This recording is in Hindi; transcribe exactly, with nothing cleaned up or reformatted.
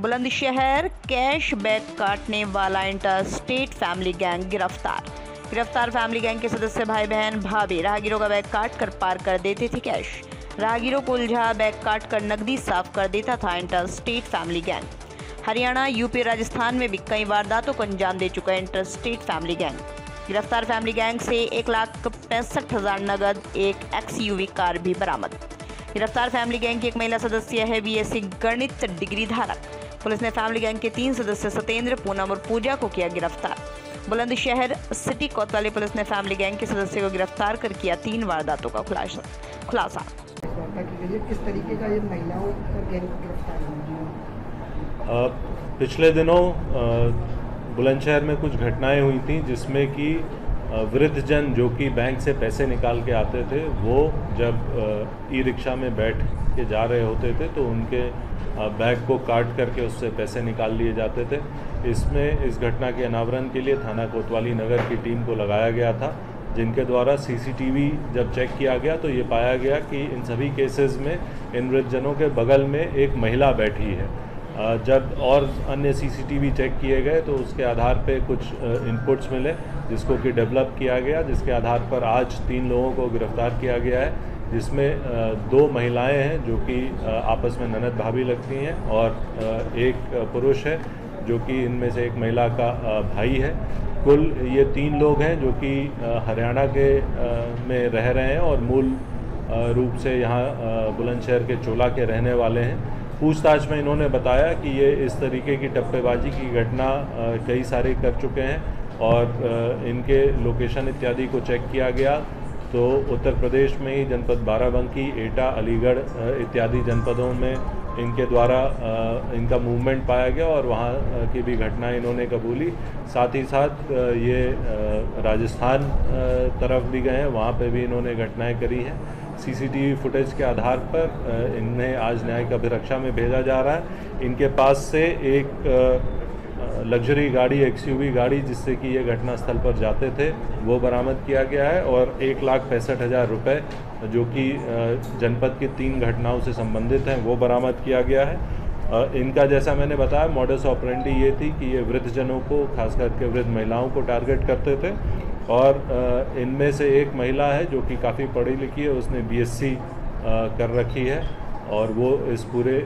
बुलंदशहर कैश बैक काटने वाला इंटर स्टेट फैमिली गैंग गिरफ्तार। गिरफ्तार फैमिली गैंग के सदस्य भाई बहन भाभी राहगीरों का बैग काट कर पार कर देते थे कैश। राहगीरों को उलझा बैग काट कर नकदी साफ कर देता था inter state family gang. Haryana, UP, Rajasthan में भी कई वारदातों को अंजाम दे चुका है इंटर स्टेट फैमिली गैंग। गिरफ्तार फैमिली गैंग से एक लाख पैंसठ हजार नकद, एक एक्सयूवी कार भी बरामद। गिरफ्तार फैमिली गैंग की एक महिला सदस्य है बीएससी गणित डिग्री धारक। पुलिस ने फैमिली गैंग के तीन सदस्य सतेंद्र, पूनम और पूजा को किया गिरफ्तार। बुलंदशहर सिटी कोतवाली पुलिस ने फैमिली गैंग के सदस्य को गिरफ्तार कर किया तीन वारदातों का खुलासा खुलासा किस तरीके का ये महिलाओं का गैंग गिरफ्तार? पिछले दिनों बुलंदशहर में कुछ घटनाएं हुई थी जिसमें कि वृद्धजन जो कि बैंक से पैसे निकाल के आते थे, वो जब ई रिक्शा में बैठ के जा रहे होते थे तो उनके बैग को काट करके उससे पैसे निकाल लिए जाते थे। इसमें इस घटना के अनावरण के लिए थाना कोतवाली नगर की टीम को लगाया गया था, जिनके द्वारा सीसीटीवी जब चेक किया गया तो ये पाया गया कि इन सभी केसेस में इन वृद्धजनों के बगल में एक महिला बैठी है। जब और अन्य सीसीटीवी चेक किए गए तो उसके आधार पे कुछ इनपुट्स मिले जिसको कि डेवलप किया गया, जिसके आधार पर आज तीन लोगों को गिरफ्तार किया गया है, जिसमें दो महिलाएं हैं जो कि आपस में ननद भाभी लगती हैं और एक पुरुष है जो कि इनमें से एक महिला का भाई है। कुल ये तीन लोग हैं जो कि हरियाणा के में रह रहे हैं और मूल रूप से यहाँ बुलंदशहर के चोला के रहने वाले हैं। पूछताछ में इन्होंने बताया कि ये इस तरीके की टप्पेबाजी की घटना कई सारे कर चुके हैं और इनके लोकेशन इत्यादि को चेक किया गया तो उत्तर प्रदेश में ही जनपद बाराबंकी, एटा, अलीगढ़ इत्यादि जनपदों में इनके द्वारा इनका मूवमेंट पाया गया और वहाँ की भी घटनाएं इन्होंने कबूली। साथ ही साथ ये राजस्थान तरफ भी गए हैं, वहाँ पे भी इन्होंने घटनाएं करी हैं। सीसीटीवी फुटेज के आधार पर इन्हें आज न्यायिक अभिरक्षा में भेजा जा रहा है। इनके पास से एक लग्जरी गाड़ी, एक्सयूवी गाड़ी जिससे कि ये घटनास्थल पर जाते थे, वो बरामद किया गया है और एक लाख पैंसठ हज़ार रुपये जो कि जनपद की तीन घटनाओं से संबंधित हैं वो बरामद किया गया है। इनका जैसा मैंने बताया मॉडस ऑपरेंडी ये थी कि ये वृद्धजनों को, खास करके वृद्ध महिलाओं को टारगेट करते थे और इनमें से एक महिला है जो कि काफ़ी पढ़ी लिखी है, उसने बीएससी कर रखी है और वो इस पूरे